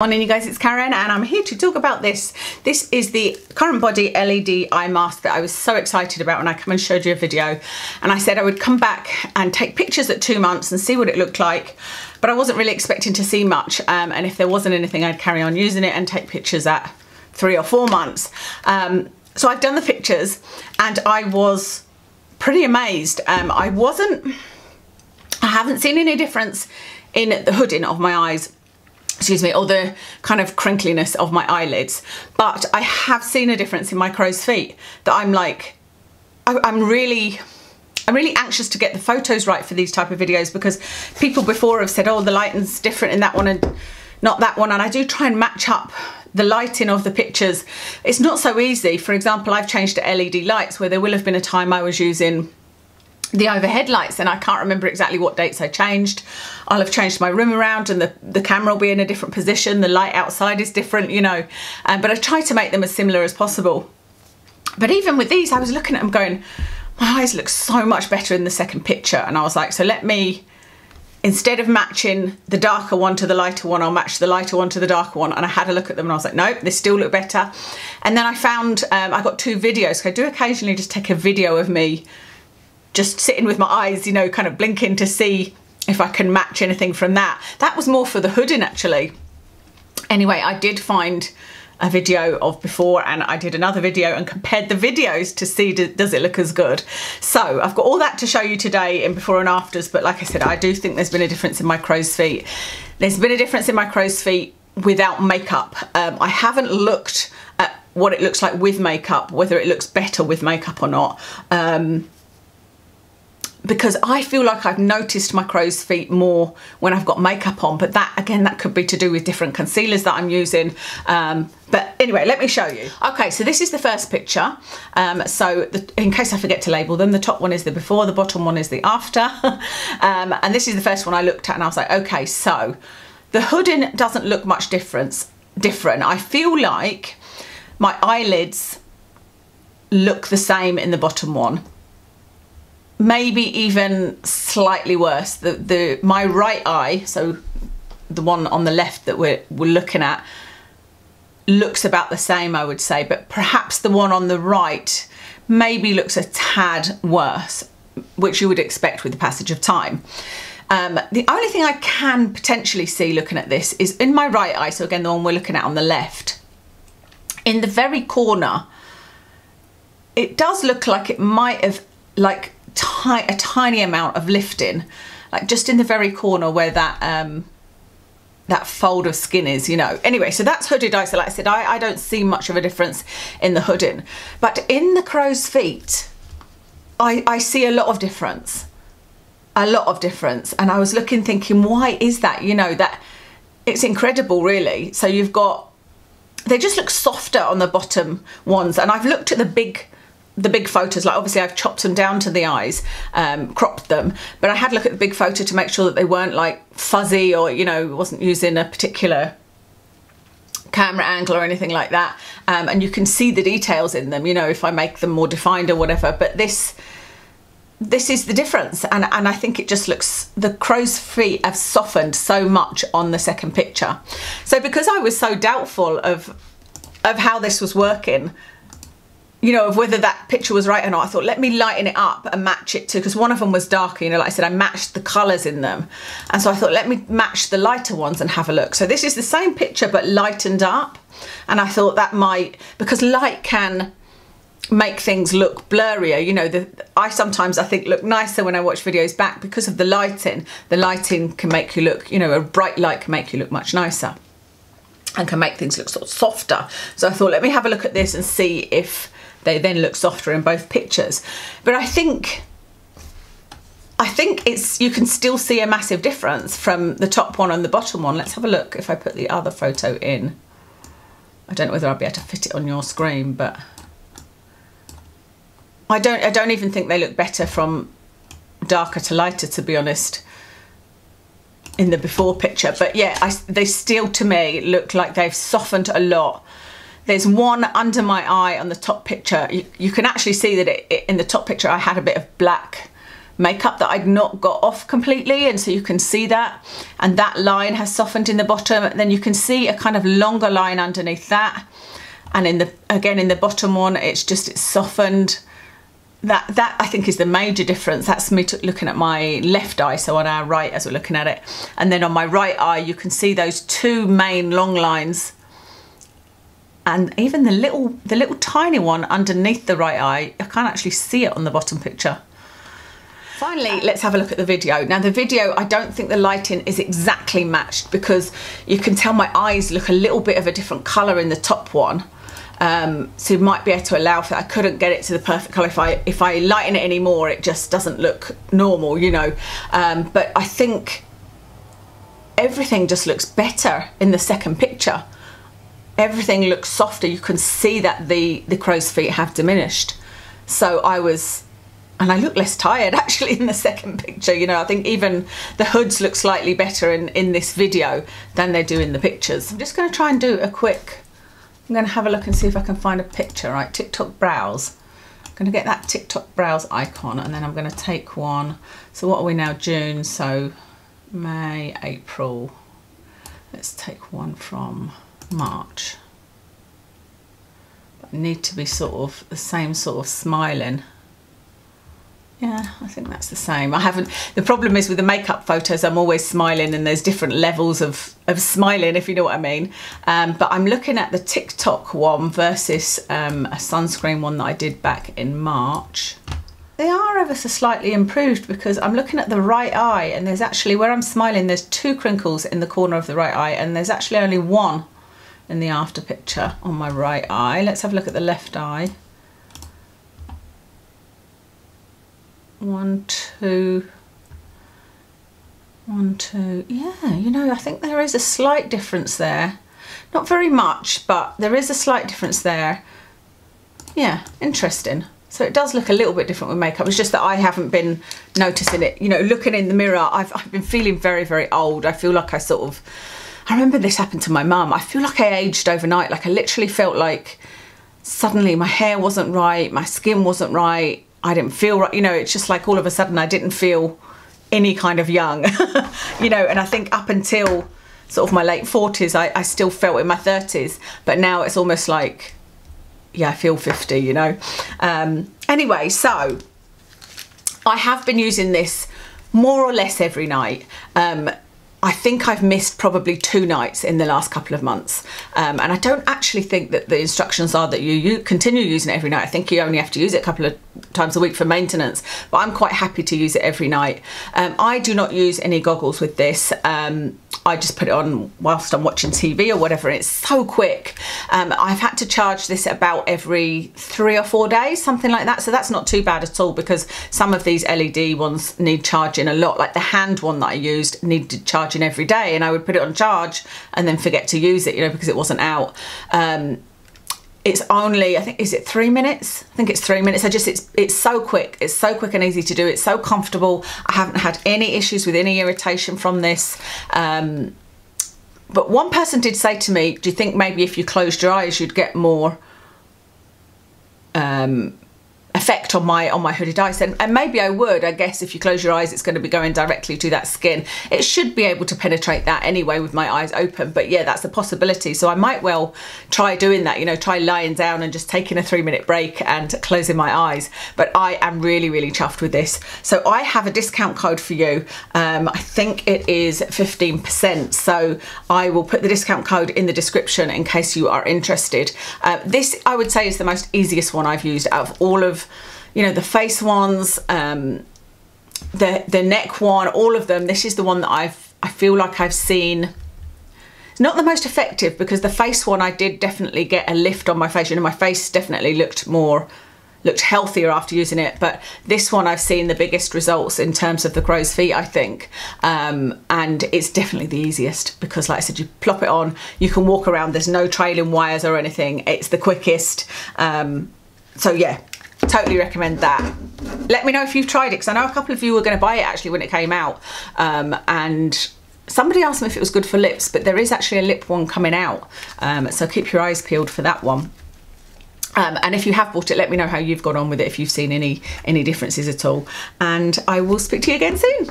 Morning you guys, it's Karen and I'm here to talk about this. This is the Current Body LED Eye Mask that I was so excited about when I come and showed you a video, and I said I would come back and take pictures at 2 months and see what it looked like, but I wasn't really expecting to see much, and if there wasn't anything I'd carry on using it and take pictures at 3 or 4 months. So I've done the pictures and I was pretty amazed. I haven't seen any difference in the hooding of my eyes, excuse me, or the kind of crinkliness of my eyelids, but I have seen a difference in my crow's feet that I'm like, I'm really anxious to get the photos right for these type of videos, because people before have said, oh, the lighting's different in that one and not that one, and I do try and match up the lighting of the pictures. It's not so easy. For example, I've changed to LED lights where there will have been a time I was using the overhead lights, and I can't remember exactly what dates I changed. I'll have changed my room around and the camera will be in a different position, the light outside is different, you know, but I try to make them as similar as possible. But even with these, I was looking at them going, my eyes look so much better in the second picture, and I was like, so let me, instead of matching the darker one to the lighter one, I'll match the lighter one to the darker one. And I had a look at them and I was like, nope, they still look better. And then I found, I got 2 videos, so I do occasionally just take a video of me just sitting with my eyes, you know, kind of blinking to see if I can match anything from that. That was more for the hooding actually. Anyway, I did find a video of before and I did another video and compared the videos to see does it look as good. So I've got all that to show you today in before and afters, but like I said, I do think there's been a difference in my crow's feet. There's been a difference in my crow's feet without makeup. I haven't looked at what it looks like with makeup, whether it looks better with makeup or not. Because I feel like I've noticed my crow's feet more when I've got makeup on, but that, again, that could be to do with different concealers that I'm using. But anyway, let me show you. Okay, so this is the first picture. In case I forget to label them, the top one is the before, the bottom one is the after. And this is the first one I looked at and I was like, okay, so the hooding doesn't look much different. I feel like my eyelids look the same in the bottom one. Maybe even slightly worse. My right eye, so the one on the left that we're looking at, looks about the same, I would say, but perhaps the one on the right maybe looks a tad worse, which you would expect with the passage of time. The only thing I can potentially see looking at this is in my right eye, so again, the one we're looking at on the left, in the very corner, it does look like it might have, like, a tiny amount of lifting, like just in the very corner where that fold of skin is, you know. Anyway, so that's hooded eye. So like I said, I don't see much of a difference in the hooding, but in the crow's feet, I see a lot of difference. And I was looking, thinking, why is that? You know, that it's incredible really. So you've got, they just look softer on the bottom ones. And I've looked at the big photos, like obviously I've chopped them down to the eyes, cropped them, but I had a look at the big photo to make sure that they weren't like fuzzy or, you know, wasn't using a particular camera angle or anything like that. And you can see the details in them, you know, if I make them more defined or whatever, but this is the difference. And I think it just looks, the crow's feet have softened so much on the second picture. So because I was so doubtful of how this was working, you know, of whether that picture was right or not, I thought, let me lighten it up and match it to, because one of them was darker, you know, like I said, I matched the colours in them. And so I thought, let me match the lighter ones and have a look. So this is the same picture, but lightened up. And I thought that might, because light can make things look blurrier. You know, I sometimes, I think, look nicer when I watch videos back because of the lighting. The lighting can make you look, you know, a bright light can make you look much nicer and can make things look sort of softer. So I thought, let me have a look at this and see if they then look softer in both pictures. But I think it's, you can still see a massive difference from the top one and the bottom one. Let's have a look if I put the other photo in. I don't know whether I'll be able to fit it on your screen, but I don't even think they look better from darker to lighter, to be honest, in the before picture. But yeah, they still to me look like they've softened a lot. There's one under my eye on the top picture. You can actually see that in the top picture I had a bit of black makeup that I'd not got off completely, and so you can see that, and that line has softened in the bottom, and then you can see a kind of longer line underneath that, and again in the bottom one it's softened. That I think is the major difference. That's me looking at my left eye, so on our right as we're looking at it. And then on my right eye you can see those two main long lines, and even the little tiny one underneath the right eye, I can't actually see it on the bottom picture. Finally, let's have a look at the video. Now the video, I don't think the lighting is exactly matched, because you can tell my eyes look a little bit of a different colour in the top one. So you might be able to allow for that. I couldn't get it to the perfect colour. If I lighten it anymore, it just doesn't look normal, you know. But I think everything just looks better in the second picture. Everything looks softer. You can see that the crow's feet have diminished. So and I look less tired actually in the second picture, you know. I think even the hoods look slightly better in this video than they do in the pictures. I'm just going to try and do a quick, I'm going to have a look and see if I can find a picture, right? TikTok browse. I'm going to get that TikTok browse icon, and then I'm going to take one. So what are we now? June, so May, April. Let's take one from March. But I need to be sort of the same sort of smiling. Yeah, I think that's the same. The problem is with the makeup photos, I'm always smiling, and there's different levels of smiling, if you know what I mean. But I'm looking at the TikTok one versus a sunscreen one that I did back in March. They are ever so slightly improved, because I'm looking at the right eye, and there's actually, where I'm smiling, there's two crinkles in the corner of the right eye, and there's actually only one in the after picture on my right eye. Let's have a look at the left eye. 1, 2, 1, 2, yeah, you know, I think there is a slight difference there. Not very much, but there is a slight difference there. Yeah, interesting. So it does look a little bit different with makeup. It's just that I haven't been noticing it. You know, looking in the mirror, I've been feeling very, very old. I feel like I remember this happened to my mum. I feel like I aged overnight. Like I literally felt like suddenly my hair wasn't right, my skin wasn't right. I didn't feel right, you know. It's just like all of a sudden I didn't feel any kind of young, you know. And I think up until sort of my late 40s, I still felt in my 30s, but now it's almost like, yeah, I feel 50, you know. Anyway, so I have been using this more or less every night. I think I've missed probably 2 nights in the last couple of months. And I don't actually think that the instructions are that you continue using it every night. I think you only have to use it a couple of times a week for maintenance, but I'm quite happy to use it every night. I do not use any goggles with this. I just put it on whilst I'm watching TV or whatever. It's so quick. I've had to charge this about every 3 or 4 days, something like that. So that's not too bad at all, because some of these LED ones need charging a lot. Like the hand one that I used needed charging every day, and I would put it on charge and then forget to use it, you know, because it wasn't out. It's only, I think, is it 3 minutes? I think it's 3 minutes. It's so quick. It's so quick and easy to do. It's so comfortable. I haven't had any issues with any irritation from this. But one person did say to me, do you think maybe if you closed your eyes you'd get more effect on my hooded eyes? And maybe I would. I guess if you close your eyes, it's going to be going directly to that skin. It should be able to penetrate that anyway with my eyes open, but yeah, that's a possibility. So I might well try doing that, you know, try lying down and just taking a 3-minute break and closing my eyes. But I am really, really chuffed with this. So I have a discount code for you. I think it is 15%. So I will put the discount code in the description in case you are interested. This, I would say, is the most easiest one I've used out of all of, you know, the face ones, the neck one, all of them. This is the one that I feel like I've seen. It's not the most effective, because the face one I did definitely get a lift on my face. You know, my face definitely looked healthier after using it, but this one I've seen the biggest results in terms of the crow's feet, I think. And it's definitely the easiest, because like I said, you plop it on, you can walk around, there's no trailing wires or anything. It's the quickest. So yeah, totally recommend that. Let me know if you've tried it, because I know a couple of you were going to buy it actually when it came out. And somebody asked me if it was good for lips, but there is actually a lip one coming out. So keep your eyes peeled for that one. And if you have bought it, let me know how you've got on with it, if you've seen any differences at all. And I will speak to you again soon.